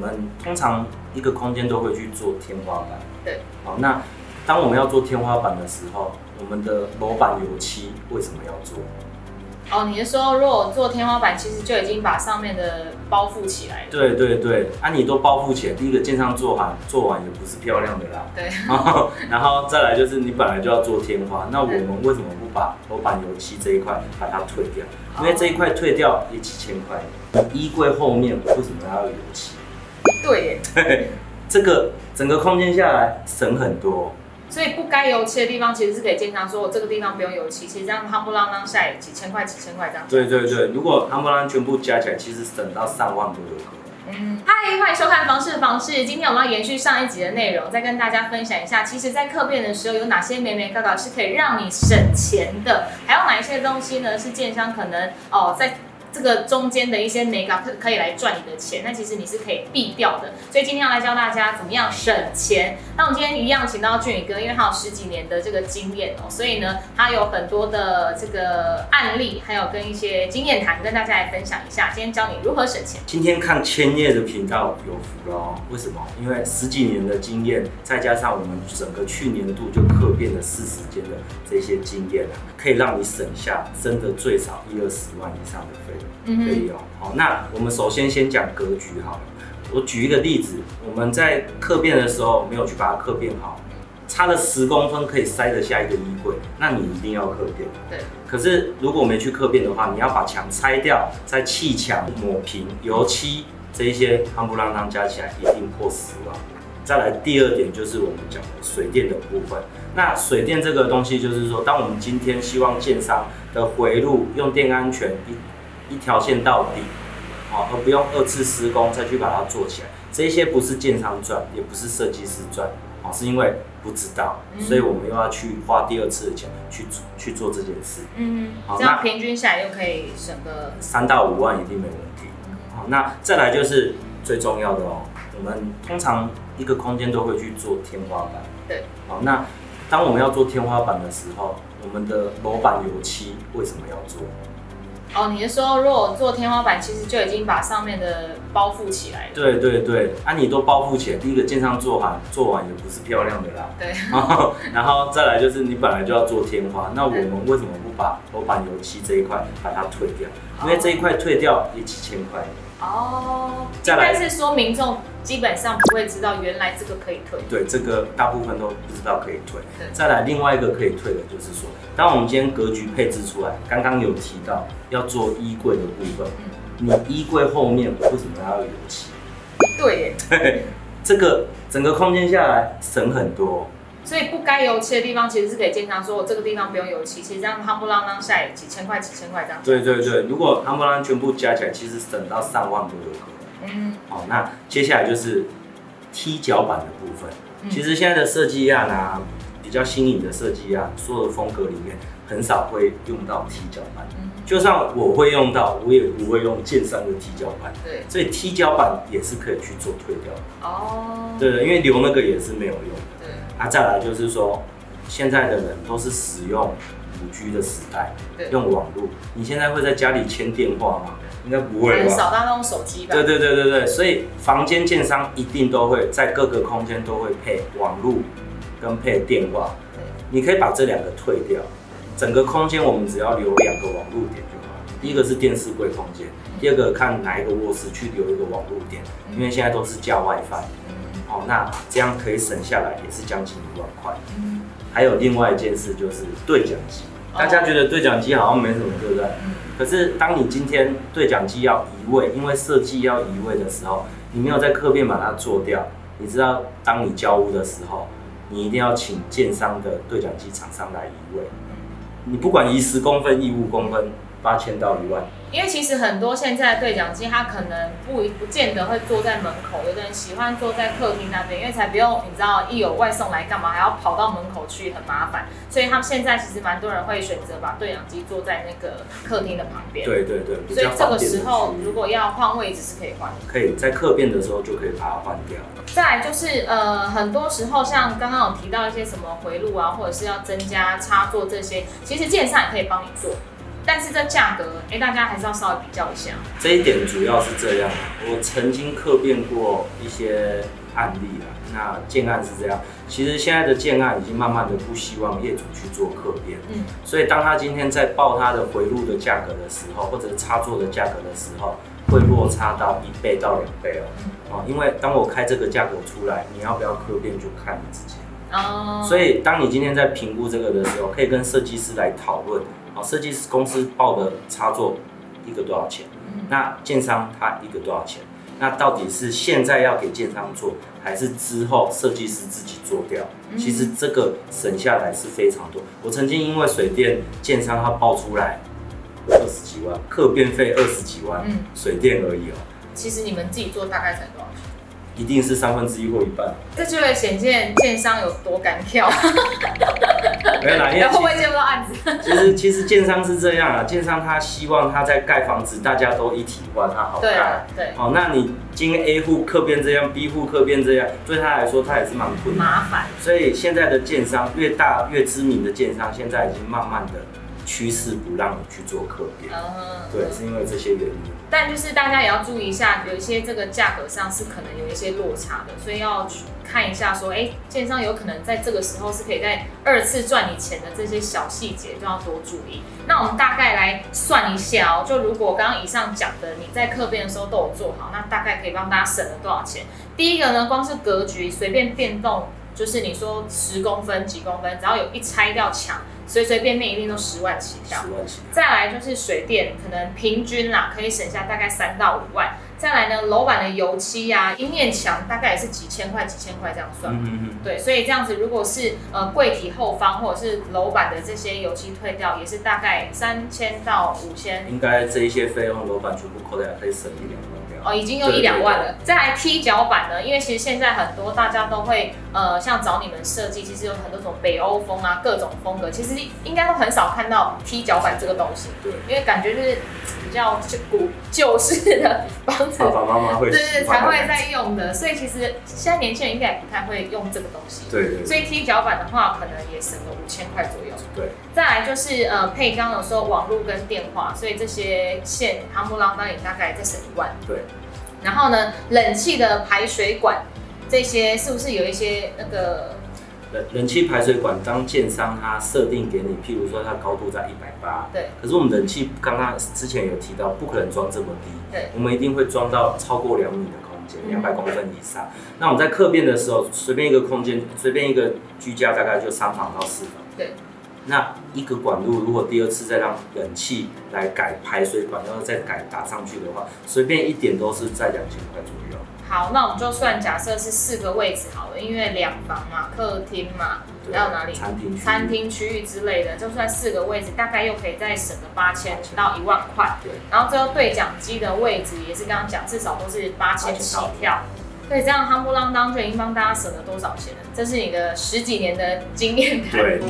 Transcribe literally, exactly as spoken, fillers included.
们通常一个空间都会去做天花板。对。好，那当我们要做天花板的时候，我们的楼板油漆为什么要做？哦，你是说如果做天花板，其实就已经把上面的包覆起来了。对对对，啊，你都包覆起来，第一个建商做完做完也不是漂亮的啦。对。然后，然后再来就是你本来就要做天花，那我们为什么不把楼板油漆这一块把它退掉？因为这一块退掉也几千块。衣柜后面为什么要有油漆？对耶。对，这个整个空间下来省很多。 所以不该油漆的地方，其实是给建商说，我这个地方不用油漆，其实这样夯不啷啷下来几千块、几千块这样。对对对，如果夯不啷全部加起来，其实省到上万多有可能。嗯，嗨，欢迎收看《房事房事》，今天我们要延续上一集的内容，再跟大家分享一下，其实在客变的时候有哪些眉眉角角是可以让你省钱的，还有哪一些东西呢？是建商可能哦在。 这个中间的一些眉角可可以来赚你的钱，那其实你是可以避掉的。所以今天要来教大家怎么样省钱。那我们今天一样请到俊宇哥，因为他有十几年的这个经验哦，所以呢，他有很多的这个案例，还有跟一些经验谈，跟大家来分享一下。今天教你如何省钱。今天看千叶的频道有福了哦，为什么？因为十几年的经验，再加上我们整个去年度就客变了四十间的这些经验啊，可以让你省下真的最少一二十万以上的费用。 可以哦，好，那我们首先先讲格局好了。我举一个例子，我们在客变的时候没有去把它客变好，差了十公分可以塞得下一个衣柜，那你一定要客变。对。可是如果没去客变的话，你要把墙拆掉，再砌墙、抹平、油漆这一些，夯不啷当加起来一定破十万。再来第二点就是我们讲的水电的部分。那水电这个东西就是说，当我们今天希望建商的回路用电安全一。 一条线到底，哦，而不用二次施工再去把它做起来，这些不是建商赚，也不是设计师赚，哦，是因为不知道，所以我们又要去花第二次的钱去去做这件事。嗯，好，这样平均下来又可以省个三到五万，一定没问题。好，那再来就是最重要的哦，我们通常一个空间都会去做天花板。对。好，那当我们要做天花板的时候，我们的楼板油漆为什么要做？ 哦，你是说如果做天花板，其实就已经把上面的包覆起来了。对对对，啊，你都包覆起来，第一个建商做完做完也不是漂亮的啦。对。然后，然后再来就是你本来就要做天花，那我们为什么不把楼板油漆这一块把它退掉？因为这一块退掉也几千块。哦。再来是说民众基本上不会知道原来这个可以退。对，这个大部分都不知道可以退。再来另外一个可以退的就是说。 当我们今天格局配置出来，刚刚有提到要做衣柜的部分，你衣柜后面为什么要有油漆？对，对，这个整个空间下来省很多。所以不该油漆的地方，其实是给建商说，我这个地方不用油漆，其实这样夯不啷当下来几千块、几千块这样。对对对，如果夯不啷全部加起来，其实省到上万多有可能。嗯，好，那接下来就是踢脚板的部分，其实现在的设计案啊。 比较新颖的设计啊，所有的风格里面很少会用到踢脚板。嗯、就算我会用到，我也不会用建商的踢脚板。对，所以踢脚板也是可以去做退掉的。哦，对，因为留那个也是没有用的。对，啊，再来就是说，现在的人都是使用五 G 的时代，用网络。你现在会在家里签电话吗？应该不会吧？很少，大家用手机吧。对对对对对，所以房间建商一定都会在各个空间都会配网络。 跟配电话，你可以把这两个退掉，整个空间我们只要留两个网路点就好了。第一个是电视柜空间，第二个看哪一个卧室去留一个网路点，因为现在都是架 WiFi， 哦，那这样可以省下来也是将近一万块。还有另外一件事就是对讲机，大家觉得对讲机好像没什么，对不对？可是当你今天对讲机要移位，因为设计要移位的时候，你没有在客变把它做掉，你知道当你交屋的时候。 你一定要请建商的对讲机厂商来移位，你不管移十公分、移五公分，八千到一万。因为其实很多现在的对讲机，它可能不不见得会坐在门口，有的人喜欢坐在客厅那边，因为才不用你知道一有外送来干嘛，还要跑到门口去，很麻烦。所以他们现在其实蛮多人会选择把对讲机坐在那个客厅的旁边。对对对。所以这个时候如果要换位置是可以换的。可以在客变的时候就可以把它换掉。 再来就是呃，很多时候像刚刚有提到一些什么回路啊，或者是要增加插座这些，其实建商也可以帮你做。但是这价格，哎、欸，大家还是要稍微比较一下。这一点主要是这样，我曾经客变过一些案例啊。那建案是这样，其实现在的建案已经慢慢的不希望业主去做客变，嗯，所以当他今天在报他的回路的价格的时候，或者是插座的价格的时候，会落差到一倍到两倍哦，哦、嗯，因为当我开这个价格出来，你要不要客变就看你自己。哦，所以当你今天在评估这个的时候，可以跟设计师来讨论，哦，设计师公司报的插座一个多少钱？嗯、那建商他一个多少钱？那到底是现在要给建商做，还是之后设计师自己做掉？嗯、其实这个省下来是非常多。我曾经因为水电建商他报出来二十几万，客变费二十几万，嗯、水电而已哦。其实你们自己做大概才多少钱？一定是三分之一或一半。这就会显见建商有多敢跳。没有啦，因为会不会接不到案子？其实其实建商是这样啊，建商他希望他在盖房子大家都一体化，他好盖。对啊，对。哦，那你今天 A 户客变这样 ，B 户客变这样，对他来说他也是蛮困难麻烦。所以现在的建商越大越知名的建商，现在已经慢慢的趋势不让你去做客变。嗯、对，是因为这些原因。但就是大家也要注意一下，有一些这个价格上是可能有一些落差的，所以要去看一下说，哎、欸，建商有可能在这个时候是可以在二次赚你钱的这些小细节都要多注意。那我们大概来算一下哦，就如果刚刚以上讲的你在客变的时候都有做好，那大概可以帮大家省了多少钱？第一个呢，光是格局随便变动，就是你说十公分几公分，只要有一拆掉墙，随随便便一定都十万起跳。再来就是水电，可能平均啦可以省下大概三到五万。再来呢，楼板的油漆啊，一面墙大概也是几千块、几千块这样算。嗯嗯嗯对，所以这样子如果是呃柜体后方或者是楼板的这些油漆退掉，也是大概三千到五千。应该这一些费用楼板全部扣掉，可以省一两万。哦，已经用一两万了。對對對再来踢脚板呢，因为其实现在很多大家都会呃，像找你们设计，其实有很多种北欧风啊，各种风格，其实应该都很少看到踢脚板这个东西。对，因为感觉就是比较古旧式的房子，爸爸妈妈会对对才会在用的，所以其实现在年轻人应该也不太会用这个东西。对， 對， 對。所以踢脚板的话，可能也省了五千块左右。对。再来就是呃，配刚有说网络跟电话，所以这些线夯不啷当也大概再省一万。对。然后呢，冷气的排水管这些是不是有一些那个？冷冷气排水管，当建商它设定给你，譬如说它高度在一百八，对。可是我们冷气刚刚之前有提到，不可能装这么低，对。我们一定会装到超过两米的空间，两百公分以上。嗯、那我们在客变的时候，随便一个空间，随便一个居家大概就三房到四房，对。那一个管路，如果第二次再让冷气来改排水管，然后再改打上去的话，随便一点都是在两千块左右。好，那我们就算假设是四个位置好了，因为两房嘛，客厅嘛，还有哪里？餐厅、餐厅区域之类的，就算四个位置，大概又可以再省个八千到一万块。对。然后最后对讲机的位置也是刚刚讲，至少都是八千起跳。对，这样夯不啷当就已经帮大家省了多少钱了？这是你的十几年的经验谈。对。